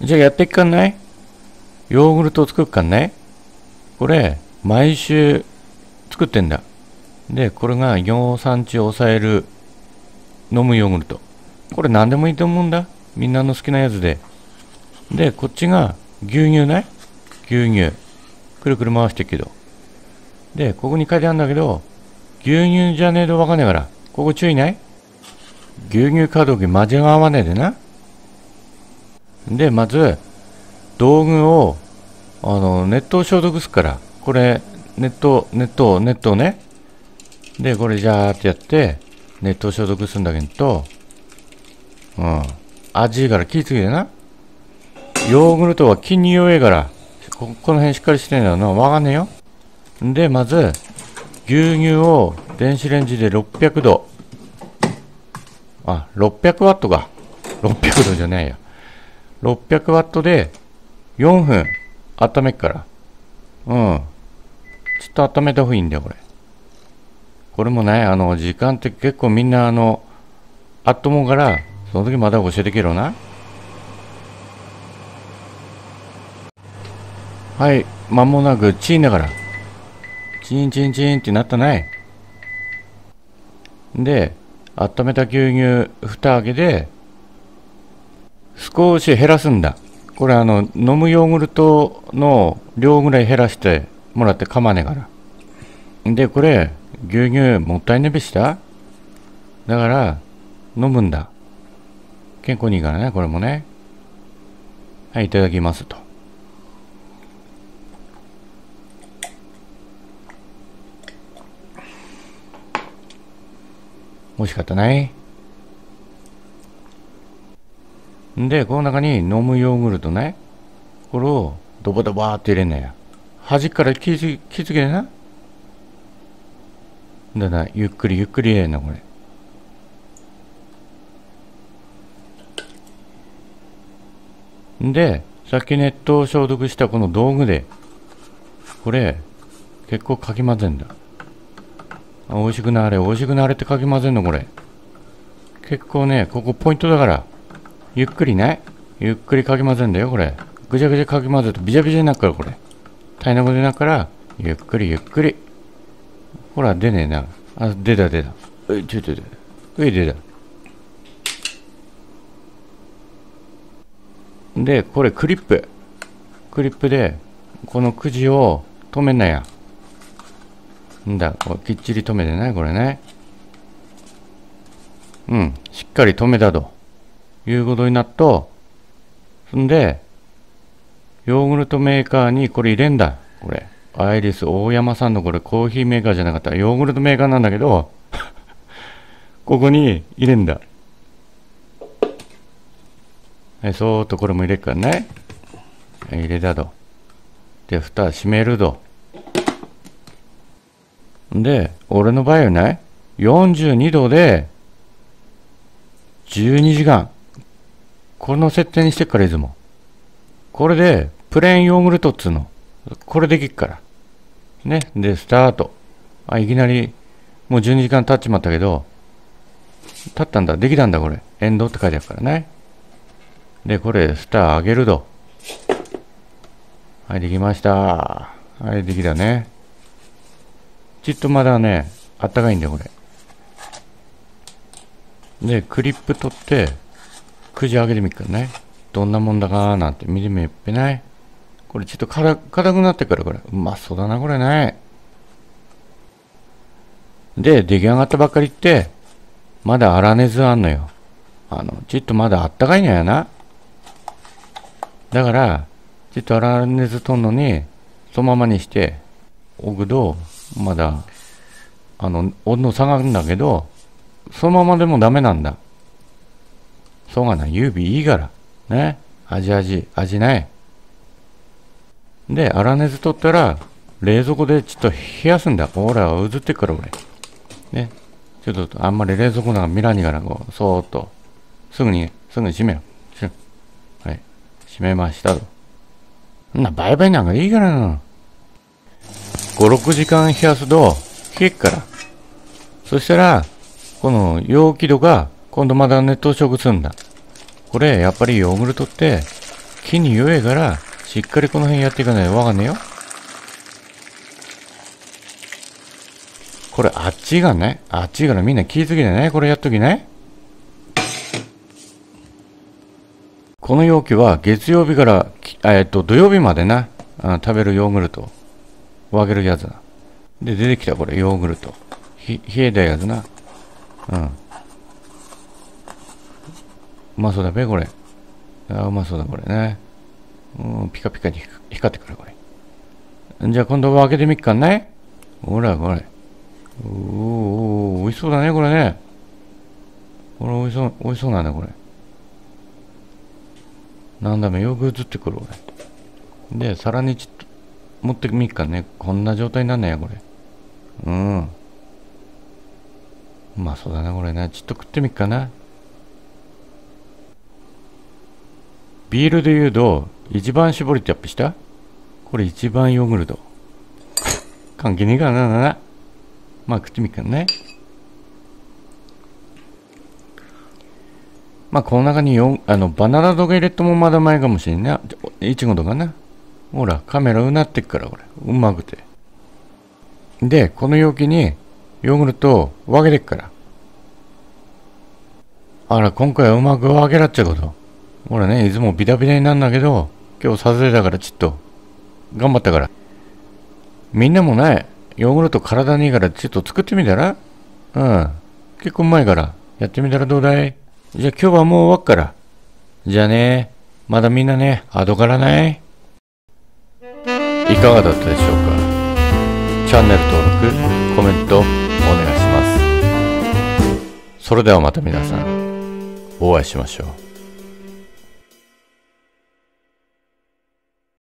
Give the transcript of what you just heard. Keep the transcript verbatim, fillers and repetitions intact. じゃあやっていくかんない？ヨーグルトを作るかんない？これ、毎週作ってんだ。で、これが尿酸値を抑える飲むヨーグルト。これ何でもいいと思うんだ。みんなの好きなやつで。で、こっちが牛乳ね。牛乳。くるくる回してるけど。で、ここに書いてあるんだけど、牛乳じゃねえとわかんねえから。ここ注意ない？牛乳買うとき間違わねえでな。で、まず、道具を、あの、熱湯消毒すっから。これ、熱湯、熱湯、熱湯ね。で、これジャーってやって、熱湯消毒するんだけど、うん。味いいから気ぃつけてな。ヨーグルトは気に弱いから、こ、この辺しっかりしてんだよな。わかんねえよ。で、まず、牛乳を電子レンジでろっぴゃくど。あ、ろっぴゃくワットか。ろっぴゃくどじゃないや。ろっぴゃくワットでよんぷん温めっから。うん。ちょっと温めた方がいいんだよ、これ。これもね、あの、時間って結構みんな、あの、あっと思うから、その時また教えてけろな。はい、間もなくチンだから。チンチンチンってなったない。で、温めた牛乳、蓋開けて、少し減らすんだ。これあの、飲むヨーグルトの量ぐらい減らしてもらってかまねえから。で、これ、牛乳もったいねべした?だから、飲むんだ。健康にいいからね、これもね。はい、いただきますと。美味しかったない。で、この中に飲むヨーグルトね。これをドバドバーって入れんねや。端から気づけてな。だな、ゆっくりゆっくり入れんな、これ。で、さっき熱湯を消毒したこの道具で、これ、結構かき混ぜんだ。あ、美味しくなれ、美味しくなれってかき混ぜんの、これ。結構ね、ここポイントだから。ゆっくりね。ゆっくりかき混ぜんだよ、これ。ぐちゃぐちゃかき混ぜるとビジャビジャになるから、これ。大変なことになるから、ゆっくりゆっくり。ほら、出ねえな。あ、出た出た。うい、ちょいちょいちょい。うい、出た。で、これクリップ。クリップで、このくじを止めんなや。んだ、こうきっちり止めてね、これね。うん、しっかり止めたと。いうことになっと、そんで、ヨーグルトメーカーにこれ入れんだ。これ。アイリス大山さんのこれコーヒーメーカーじゃなかった。ヨーグルトメーカーなんだけど、ここに入れんだ。はい、そーっとこれも入れっからね。入れたと。で、蓋閉めると。で、俺の場合はね、よんじゅうにどで、じゅうにじかん。この設定にしてっから、いつも。これで、プレーンヨーグルトっつうの。これできっから。ね。で、スタート。あ、いきなり、もうじゅうにじかん経っちまったけど、経ったんだ。できたんだ、これ。エンドって書いてあるからね。で、これ、スター上げると。はい、できました。はい、できたね。ちっとまだね、あったかいんだよ、これ。で、クリップ取って、くじ上げてみっからね。どんなもんだかーなんて見てみっぺない。これちょっと硬くなってっから、これ。うまそうだな、これね。で、出来上がったばっかりって、まだ粗熱あんのよ。あの、ちっとまだあったかいのやな。だから、ちっと粗熱とんのに、そのままにして、おくと、まだ、あの、温度下がるんだけど、そのままでもダメなんだ。そうがない。指いいから。ね。味味、味ない。で、粗熱取ったら、冷蔵庫でちょっと冷やすんだ。ほら、映ってっから、俺。ね。ちょっと、あんまり冷蔵庫なんか見らんにから、こう、そーっと。すぐに、すぐに閉めよ。はい。閉めましたと。んな、バイバイなんかいいからな。ご、ろくじかん冷やすと、冷えっから。そしたら、この容器度が今度まだ熱湯消毒するんだ。これやっぱりヨーグルトって木に弱えから、しっかりこの辺やっていかないとわかんねえよ。これ、あっちがね、あっちからみんな気ぃつけてね、これやっときね。この容器は月曜日から、えっと、土曜日までな、あ食べるヨーグルト。分けるやつな。で、出てきたこれ、ヨーグルト。ひ、冷えたやつな。うん。うまそうだべ、これ。あ、うまそうだ、これね。うん、ピカピカに光ってくる、これ。じゃあ今度は開けてみっかんね。ほら、これ。おーおー、美味しそうだね、これね。これ美味しそう、美味しそうなんだ、これ。なんだめ、よく映ってくる、これ。で、皿にちょっと、持ってみっかんね。こんな状態になんねや、これ。うん。うまそうだな、これね。ちょっと食ってみっかな。ビールで言うと、一番搾りってアップしたこれ一番ヨーグルト。関係ねえからな、な、な。まあ食ってみっかね。まあこの中によんあのバナナとか入れてもまだ前かもしれんな。イチゴとかな。ほら、カメラうなってっから、これ。うまくて。で、この容器にヨーグルトを分けてっから。あら、今回はうまく分けらっちゃうこと。ほらね、いつもビタビタになるんだけど、今日撮影だからちょっと、頑張ったから。みんなもね、ヨーグルト体にいいからちょっと作ってみたらうん。結構うまいから、やってみたらどうだいじゃあ今日はもう終わっから。じゃあね、まだみんなね、後からないいかがだったでしょうかチャンネル登録、コメント、お願いします。それではまた皆さん、お会いしましょう。